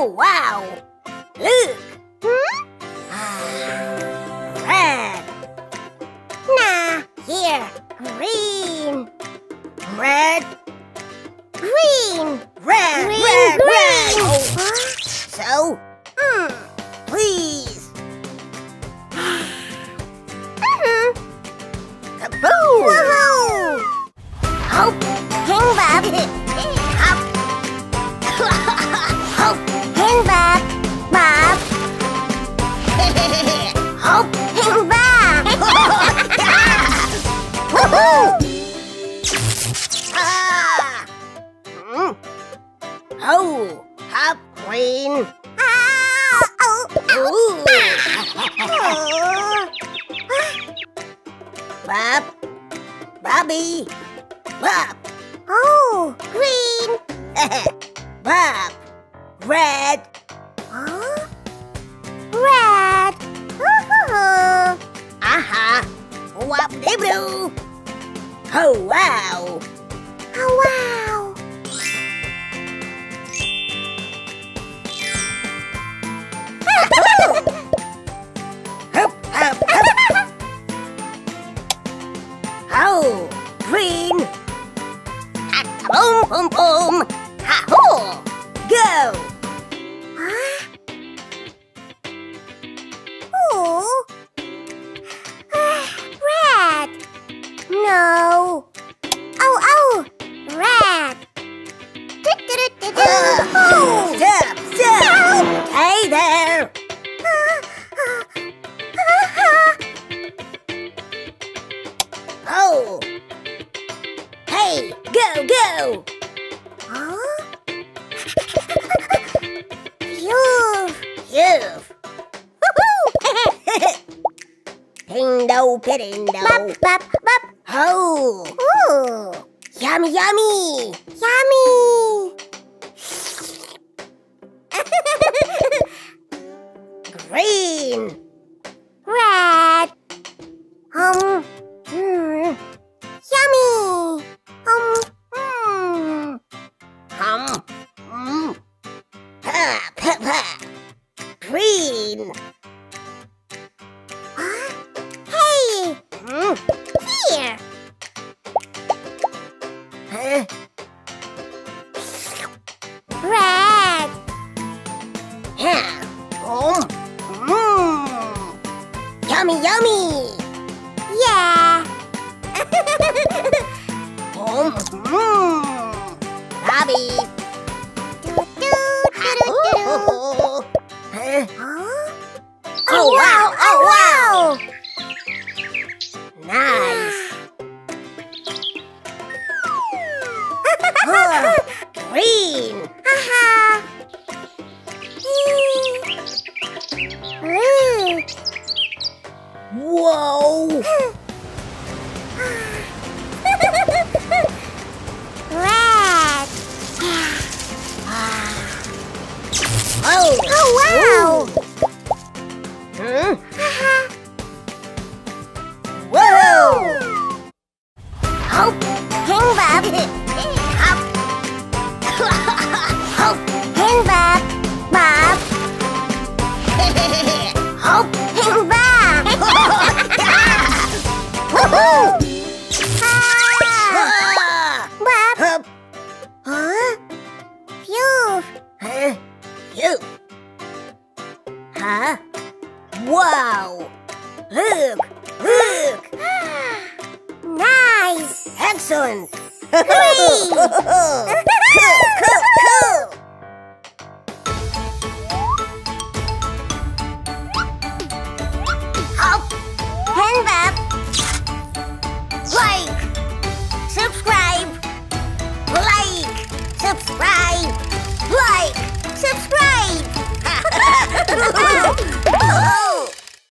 Oh, wow! Look! Hmm? Red! Nah, here! Green! Red! Green! Red! Green, red! Green. Red! Oh. So? Please! Kaboom! Woohoo! Hop! Hang Bob! Hop! Hop! Hang Bob! Bob! Hop! Hang Bob! Woohoo! Ah! Oh! Hop! Green! Bob, Bobby, Bob. Oh, green. Bob, red. Huh? Red. Aha. Wop de blue. Oh wow. Oh wow. Hop, hop, hop. Oh, green. Boom, boom, boom. Ha ho. Go. Huh? Oh. Red. No. Oh, oh. Red. Oh, stop, stop. Hey there. Oh! Hey! Go! Go! Huh? You've! You've! Woohoo! Pindo, pidindo! Bop, bop, bop! Oh! Ooh! Yummy, yummy! Yummy! Green! Red! Yummy! Ha, pa, pa. Green! Hey! Here! Huh? Red! Yeah. Yummy, yummy! Yeah! Bobby! Oh, wow! Oh, wow! Nice! Green! Haha! Whoa! Red! Oh! Oh, wow! Hmm? Whoa! Hop! Hang Bob! Hop! Hop! Hang Bob! Bob! Hop! Hang Bob! Woohoo! Ah! Bob! Hop! Huh? Phew! Huh? Phew! Huh? Wow! Look! Look! Nice! Excellent! Hooray! Cool! Cool! Cool!